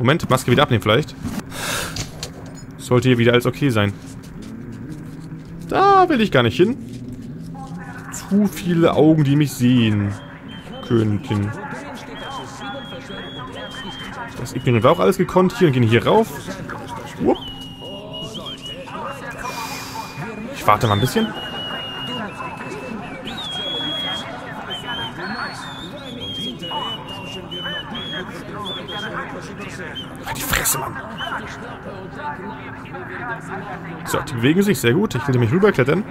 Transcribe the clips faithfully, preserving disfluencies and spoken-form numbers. Moment, Maske wieder abnehmen vielleicht. Sollte hier wieder alles okay sein. Da will ich gar nicht hin. Zu viele Augen, die mich sehen könnten. Das ignorieren wir auch alles gekonnt. Hier und gehen hier rauf. Wupp. Ich warte mal ein bisschen. Die Fresse, Mann. So, die bewegen sich sehr gut. Ich will nämlich rüberklettern.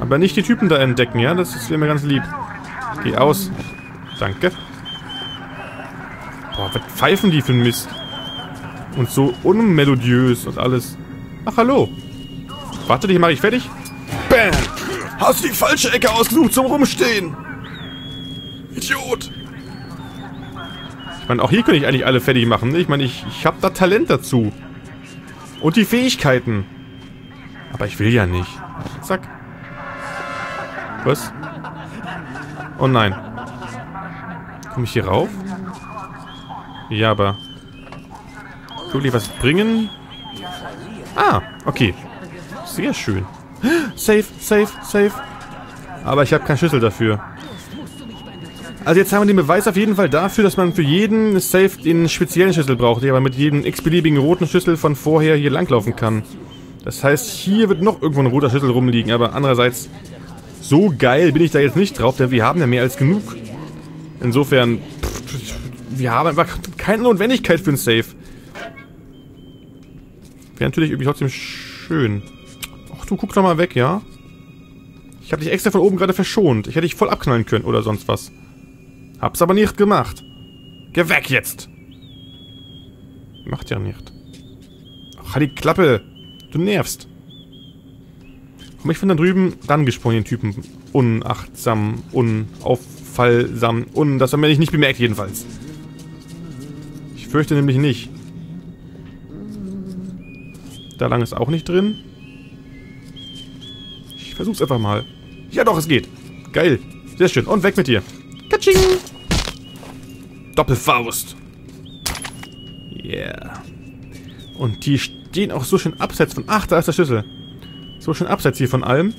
Aber nicht die Typen da entdecken, ja? Das wäre mir ganz lieb. Geh aus. Danke. Boah, was pfeifen die für ein Mist? Und so unmelodiös und alles. Ach, hallo. Wartet, hier mache ich fertig. Bam! Hast du die falsche Ecke ausgesucht zum Rumstehen? Idiot! Ich meine, auch hier könnte ich eigentlich alle fertig machen. Ne? Ich meine, ich, ich habe da Talent dazu. Und die Fähigkeiten. Aber ich will ja nicht. Zack. Was? Oh nein. Komme ich hier rauf? Ja, aber... Soll ich was bringen? Ah, okay. Sehr schön. Safe, safe, safe. Aber ich habe keinen Schlüssel dafür. Also jetzt haben wir den Beweis auf jeden Fall dafür, dass man für jeden Safe den speziellen Schlüssel braucht, der aber mit jedem x-beliebigen roten Schlüssel von vorher hier langlaufen kann. Das heißt, hier wird noch irgendwo ein roter Schlüssel rumliegen, aber andererseits, so geil bin ich da jetzt nicht drauf, denn wir haben ja mehr als genug. Insofern, pff, wir haben einfach keine Notwendigkeit für einen Safe. Wäre natürlich irgendwie trotzdem schön. Ach, du guck doch mal weg, ja? Ich habe dich extra von oben gerade verschont. Ich hätte dich voll abknallen können oder sonst was. Hab's aber nicht gemacht. Geh weg jetzt! Macht ja nicht. Ach, halt die Klappe! Du nervst! Komm, ich bin da drüben rangesprungen, den Typen. Unachtsam, unauffallsam, un... Das haben wir nicht bemerkt, jedenfalls. Ich fürchte nämlich nicht. Da lang ist auch nicht drin. Ich versuch's einfach mal. Ja doch, es geht! Geil! Sehr schön. Und weg mit dir! Katsching! Doppelfaust. Yeah. Und die stehen auch so schön abseits von... Ach, da ist der Schlüssel. So schön abseits hier von allem.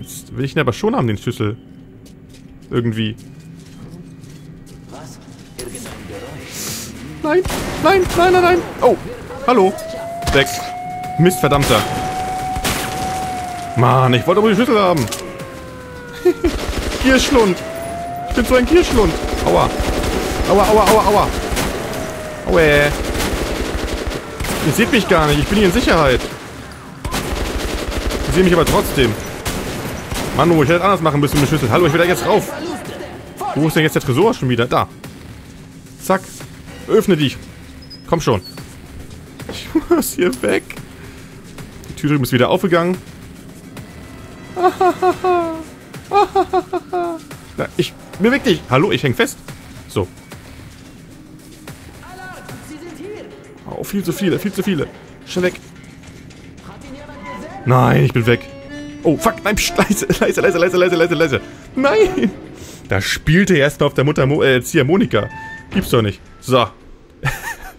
Jetzt will ich ihn aber schon haben, den Schlüssel. Irgendwie. Nein, nein, nein, nein, nein. Oh, hallo. Weg. Mist, verdammter. Mann, ich wollte aber den Schlüssel haben. Gierschlund. Ich bin so ein Gierschlund. Aua. Aua, aua, aua, aua. Aua. Ihr seht mich gar nicht. Ich bin hier in Sicherheit. Ihr seht mich aber trotzdem. Mann, oh, ich hätte das anders machen müssen mit dem Schlüssel. Hallo, ich will da jetzt rauf. Wo ist denn jetzt der Tresor schon wieder? Da. Zack. Öffne dich. Komm schon. Ich muss hier weg. Die Tür drüben ist wieder aufgegangen. Ahahaha. Na, ich beweg dich. Hallo, ich häng fest. So. Oh, viel zu viele, viel zu viele. Schnell weg. Nein, ich bin weg. Oh, fuck. Nein, psch, leise, leise, leise, leise, leise, leise, leise. Nein. Da spielte er erstmal auf der Mutter Mo äh, Ziehharmonika. Gibt's doch nicht. So.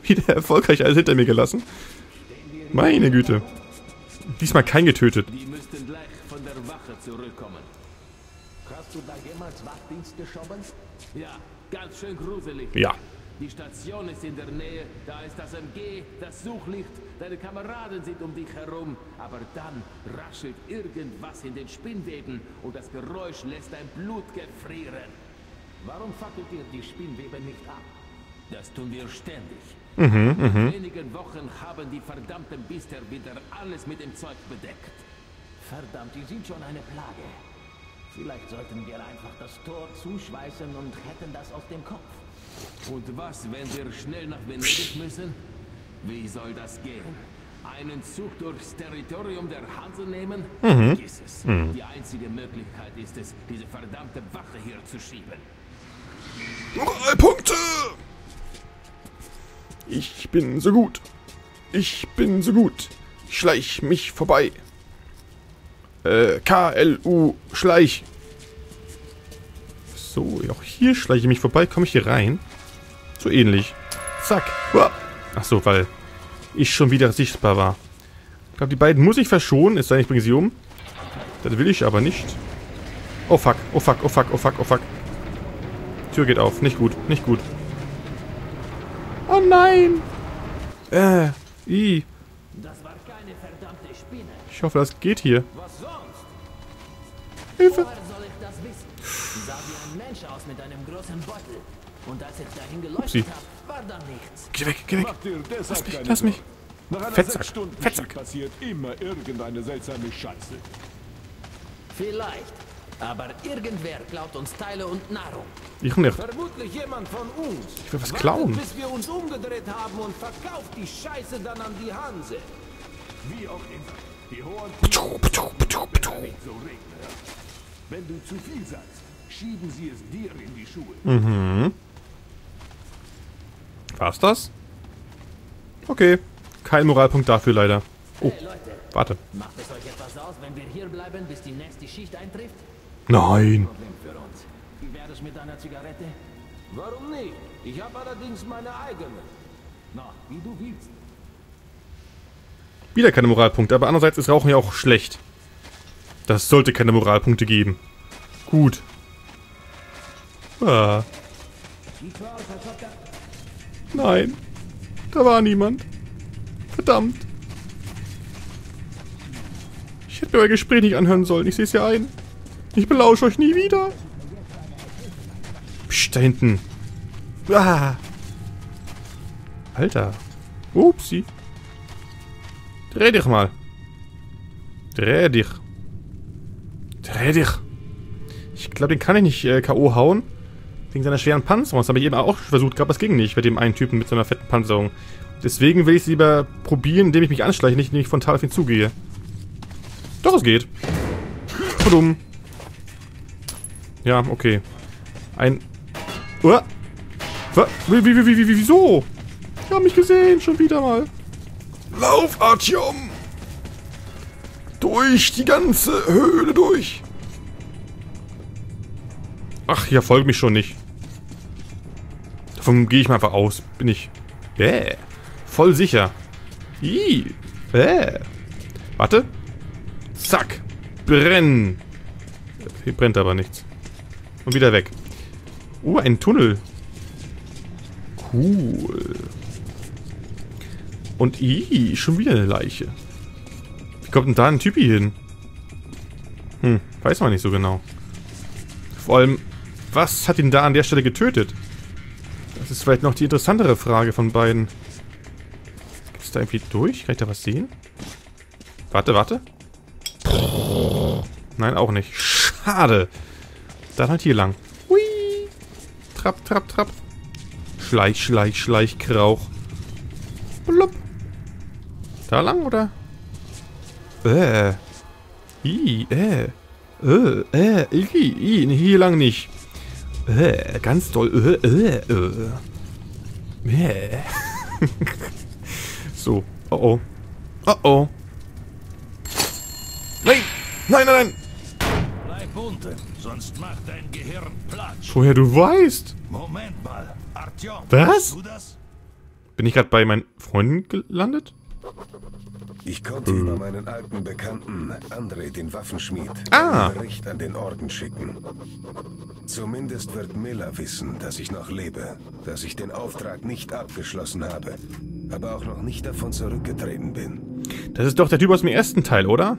Wieder erfolgreich alles hinter mir gelassen. Meine Güte. Diesmal kein getötet. Die müssten gleich von der Wache zurückkommen. Hast du da jemals Wachdienst geschoben? Ja, ganz schön gruselig. Ja. Die Station ist in der Nähe, da ist das M G, das Suchlicht, deine Kameraden sind um dich herum. Aber dann raschelt irgendwas in den Spinnweben und das Geräusch lässt dein Blut gefrieren. Warum fackelt ihr die Spinnweben nicht ab? Das tun wir ständig. Mhm, mhm. In wenigen Wochen haben die verdammten Biester wieder alles mit dem Zeug bedeckt. Verdammt, die sind schon eine Plage. Vielleicht sollten wir einfach das Tor zuschweißen und hätten das auf dem Kopf. Und was, wenn wir schnell nach Venedig müssen? Wie soll das gehen? Einen Zug durchs Territorium der Hanse nehmen? Mhm. Jesus. Mhm. Die einzige Möglichkeit ist es, diese verdammte Wache hier zu schieben. Punkte! Ich bin so gut. Ich bin so gut. Ich schleich mich vorbei. Äh, K L U, Schleich. So, auch hier schleiche ich mich vorbei. Komme ich hier rein? So ähnlich. Zack. Ach so, weil ich schon wieder sichtbar war. Ich glaube, die beiden muss ich verschonen. Es sei denn, ich bringe sie um. Das will ich aber nicht. Oh fuck, oh fuck, oh fuck, oh fuck, oh fuck. Tür geht auf. Nicht gut, nicht gut. Oh nein! Äh, i. Das war keine verdammte Spinne. Ich hoffe, das geht hier. Was sonst? Hilfe! Woher soll ich das wissen? Sah wie ein Mensch aus mit einem großen Beutel. Und als ich dahin geleuchtet habe, war da nichts. Geh weg, geh weg. Lass mich, lass mich. Fettsack, Fettsack. Passiert immer irgendeine seltsame Scheiße. Vielleicht. Aber irgendwer klaut uns Teile und Nahrung. Ich nicht. Vermutlich jemand von uns. Ich will was klauen. Bis wir uns umgedreht haben und verkauft die Scheiße dann an die Hanse. Wie auch immer. Die hohen Tiere. Wenn du zu viel sagst, schieben sie es dir in die Schuhe. Mhm. War's das? Okay. Kein Moralpunkt dafür leider. Oh, hey, Leute. Warte. Macht es euch etwas aus, wenn wir hier bleiben, bis die nächste Schicht eintrifft? Nein. Wie wäre es mit einer Zigarette? Warum nicht? Ich habe allerdings meine eigene. Na, wie du willst. Wieder keine Moralpunkte, aber andererseits ist Rauchen ja auch schlecht. Das sollte keine Moralpunkte geben. Gut. Ah. Nein. Da war niemand. Verdammt. Ich hätte mir euer Gespräch nicht anhören sollen. Ich sehe es ja ein. Ich belausche euch nie wieder. Psst, da hinten. Ah. Alter. Upsi. Dreh dich mal. Dreh dich. Dreh dich. Ich glaube, den kann ich nicht äh, K O hauen. Wegen seiner schweren Panzerung. Das habe ich eben auch versucht, aber es ging nicht bei dem einen Typen mit seiner fetten Panzerung. Deswegen will ich es lieber probieren, indem ich mich anschleiche, nicht indem ich frontal auf ihn zugehe. Doch, es geht. Verdum. Ja, okay. Ein... Uh. Wie, wie, wie, wie, wie, wieso? Ich habe mich gesehen, schon wieder mal. Lauf, Artyom! Durch die ganze Höhle durch! Ach, hier folgt mich schon nicht. Davon gehe ich mal einfach aus. Bin ich... Äh. Voll sicher. Ih. Äh. Warte. Zack. Brennen. Hier brennt aber nichts. Und wieder weg. Oh, ein Tunnel. Cool. Und ih, schon wieder eine Leiche. Wie kommt denn da ein Typi hin? Hm, weiß man nicht so genau. Vor allem, was hat ihn da an der Stelle getötet? Das ist vielleicht noch die interessantere Frage von beiden. Gibt es da irgendwie durch? Kann ich da was sehen? Warte, warte. Nein, auch nicht. Schade. Dann halt hier lang. Hui. Trapp, trapp, trapp. Schleich, schleich, schleich, Krauch. Blub. Da lang, oder? Äh. I, äh. Äh, äh, I, I. Hier lang nicht. Äh, ganz toll. Äh, äh, äh. äh. So. Oh, oh. Oh, oh. Nein! Nein, nein, nein! Bleib unten, sonst macht dein Gehirn Platsch. Woher du weißt? Moment mal, Artyom. Was? Bin ich gerade bei meinen Freunden gelandet? Ich konnte äh. über meinen alten Bekannten, André, den Waffenschmied, ah. einen Bericht an den Orden schicken. Zumindest wird Mela wissen, dass ich noch lebe, dass ich den Auftrag nicht abgeschlossen habe, aber auch noch nicht davon zurückgetreten bin. Das ist doch der Typ aus dem ersten Teil, oder?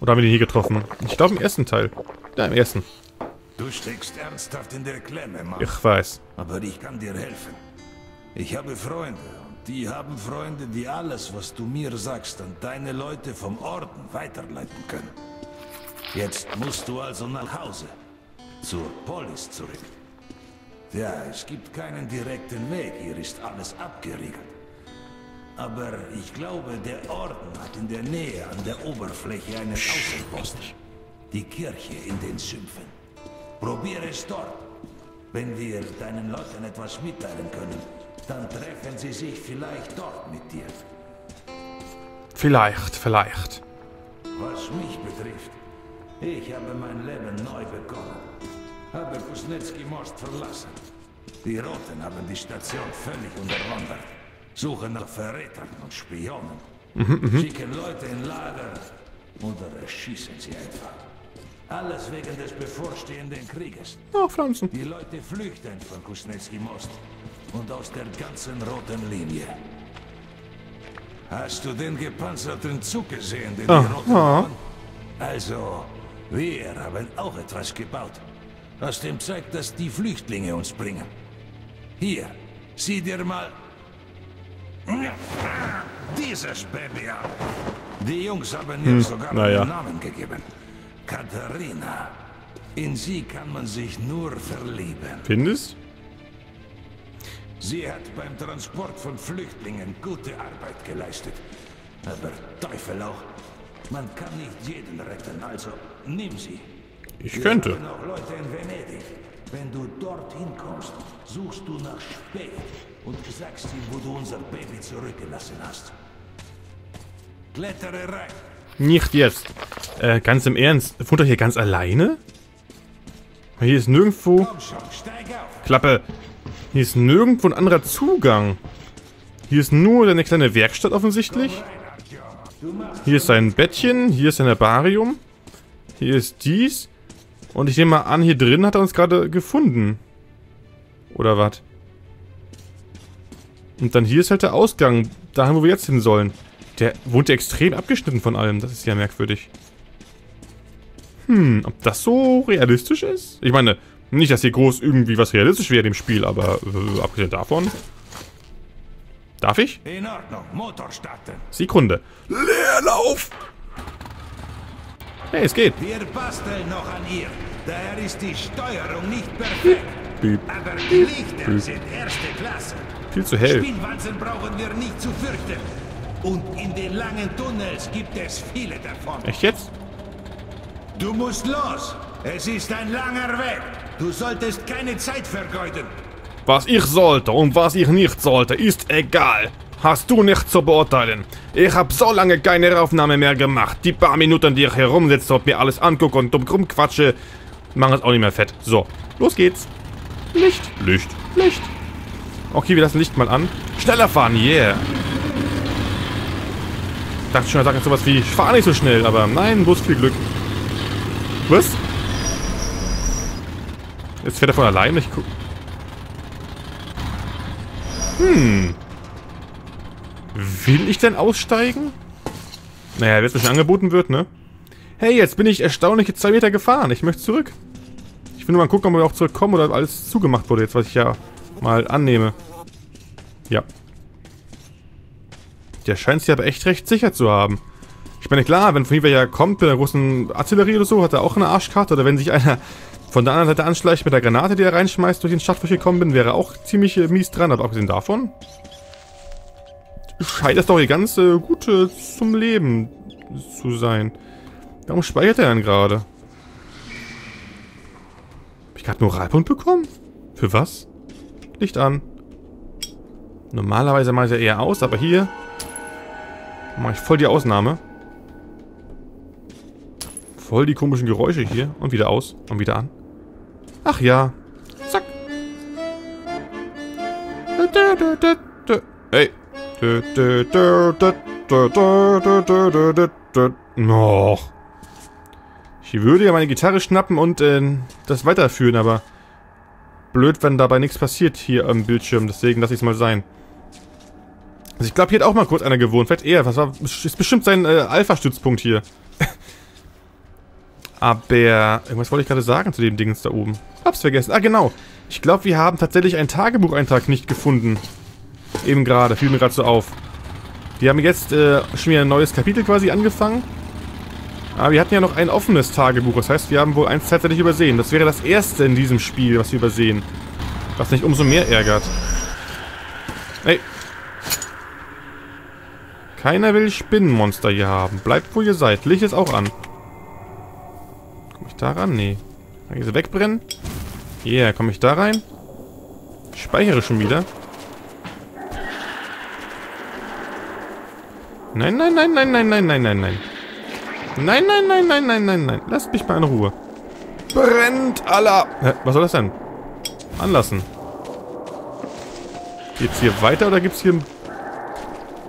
Oder haben wir den hier getroffen? Ich glaube im ersten Teil. Ja, im ersten. Du steckst ernsthaft in der Klemme, Mann. Ich weiß. Aber ich kann dir helfen. Ich habe Freunde. Die haben Freunde, die alles, was du mir sagst, an deine Leute vom Orden weiterleiten können. Jetzt musst du also nach Hause. Zur Polis zurück. Ja, es gibt keinen direkten Weg. Hier ist alles abgeriegelt. Aber ich glaube, der Orden hat in der Nähe an der Oberfläche einen Außenposten. Die Kirche in den Sümpfen. Probiere es dort. Wenn wir deinen Leuten etwas mitteilen können, dann treffen sie sich vielleicht dort mit dir. Vielleicht, vielleicht. Was mich betrifft, ich habe mein Leben neu begonnen. Habe Kuznetsky Most verlassen. Die Roten haben die Station völlig unterwandert. Suchen nach Verrätern und Spionen. Mhm, schicken Leute in Lager oder erschießen sie einfach. Alles wegen des bevorstehenden Krieges. Ach, Pflanzen. Die Leute flüchten von Kuznetsky Most und aus der ganzen roten Linie. Hast du den gepanzerten Zug gesehen, den oh. die Roten oh. Also, wir haben auch etwas gebaut, aus dem zeigt, dass die Flüchtlinge uns bringen. Hier, sieh dir mal dieses Baby an. Die Jungs haben hm. ihr sogar naja. einen Namen gegeben. Katharina. In sie kann man sich nur verlieben. Findest? Sie hat beim Transport von Flüchtlingen gute Arbeit geleistet. Aber Teufel auch. Man kann nicht jeden retten, also nimm sie. Ich Wir könnte. Noch Leute in Venedig. Wenn du dorthin kommst, suchst du nach Spät und sagst ihm, wo du unser Baby zurückgelassen hast. Klettere rein. Nicht jetzt. Äh, ganz im Ernst. Wohnt er hier ganz alleine? Hier ist nirgendwo... Komm schon, steig auf. Klappe. Hier ist nirgendwo ein anderer Zugang. Hier ist nur eine kleine Werkstatt offensichtlich. Hier ist sein Bettchen. Hier ist ein Herbarium. Hier ist dies. Und ich nehme mal an, hier drin hat er uns gerade gefunden. Oder was? Und dann hier ist halt der Ausgang. Dahin, wo wir jetzt hin sollen. Der wohnt ja extrem abgeschnitten von allem. Das ist ja merkwürdig. Hm, ob das so realistisch ist? Ich meine, nicht, dass hier groß irgendwie was realistisch wäre im Spiel, aber äh, abgesehen davon. Darf ich? In Ordnung, Motor starten. Sekunde. Leerlauf! Hey, es geht. Wir basteln noch an ihr. Daher ist die Steuerung nicht perfekt. Beep. Aber die Lichter Beep. sind erste Klasse. Viel zu hell. Spielwanzen brauchen wir nicht zu fürchten. Und in den langen Tunnels gibt es viele davon. Echt jetzt? Du musst los. Es ist ein langer Weg. Du solltest keine Zeit vergeuden. Was ich sollte und was ich nicht sollte, ist egal. Hast du nicht zu beurteilen. Ich habe so lange keine Aufnahme mehr gemacht. Die paar Minuten, die ich herumsitze und mir alles angucke und dumm rumquatsche, machen es auch nicht mehr fett. So, los geht's. Licht, Licht, Licht. Okay, wir lassen Licht mal an. Schneller fahren, yeah. Ich dachte schon, er sagt jetzt sowas wie, ich fahre nicht so schnell, aber nein, bloß viel Glück. Was? Jetzt fährt er von allein, ich guck. Hm. Will ich denn aussteigen? Naja, wenn es mir schon angeboten wird, ne? Hey, jetzt bin ich erstaunliche zwei Meter gefahren. Ich möchte zurück. Ich will nur mal gucken, ob wir auch zurückkommen oder ob alles zugemacht wurde, jetzt, was ich ja mal annehme. Ja. Der scheint sich aber echt recht sicher zu haben. Ich meine, klar, wenn von hier wer kommt mit einer großen Artillerie oder so, hat er auch eine Arschkarte. Oder wenn sich einer von der anderen Seite anschleicht mit der Granate, die er reinschmeißt, durch den Schacht, wo ich gekommen bin, wäre er auch ziemlich äh, mies dran. Aber abgesehen davon... scheint das doch hier ganz äh, gut äh, zum Leben zu sein. Warum speichert er denn gerade? Habe ich gerade einen Moralpunkt bekommen? Für was? Licht an. Normalerweise mache ich ja eher aus, aber hier mache ich voll die Ausnahme. Voll die komischen Geräusche hier. Und wieder aus. Und wieder an. Ach ja. Zack. Hey. Noch. Ich würde ja meine Gitarre schnappen und äh, das weiterführen, aber blöd, wenn dabei nichts passiert hier am Bildschirm. Deswegen lasse ich es mal sein. Also ich glaube, hier hat auch mal kurz einer gewohnt. Vielleicht eher. Das war, ist bestimmt sein äh, Alpha-Stützpunkt hier. Aber irgendwas wollte ich gerade sagen zu dem Dingens da oben. Hab's vergessen. Ah, genau. Ich glaube, wir haben tatsächlich einen Tagebucheintrag nicht gefunden. Eben gerade, fiel mir gerade so auf. Wir haben jetzt äh, schon wieder ein neues Kapitel quasi angefangen. Aber wir hatten ja noch ein offenes Tagebuch. Das heißt, wir haben wohl eins tatsächlich übersehen. Das wäre das erste in diesem Spiel, was wir übersehen. Was mich umso mehr ärgert. Hey. Keiner will Spinnenmonster hier haben. Bleibt, wo ihr seid. Licht ist auch an. Komme ich da ran? Nee. Kann ich sie wegbrennen? Yeah, komme ich da rein? Ich speichere schon wieder. Nein, nein, nein, nein, nein, nein, nein, nein, nein. Nein, nein, nein, nein, nein, nein, nein. Lasst mich mal in Ruhe. Brennt, Allah! Hä, was soll das denn? Anlassen. Geht's hier weiter oder gibt's hier einen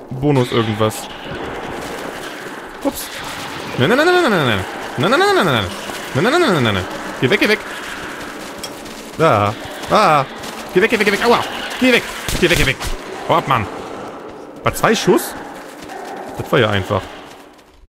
Bonus irgendwas? Ups. Nein, nein, nein, nein, nein, nein, nein, nein, nein, nein, nein, nein, nein, nein, nein, nein, geh weg, geh weg. Da, da. Geh weg, geh weg, geh weg, aua. Geh weg, geh weg, geh weg. Hau ab, Mann. War zwei Schuss? Das war ja einfach.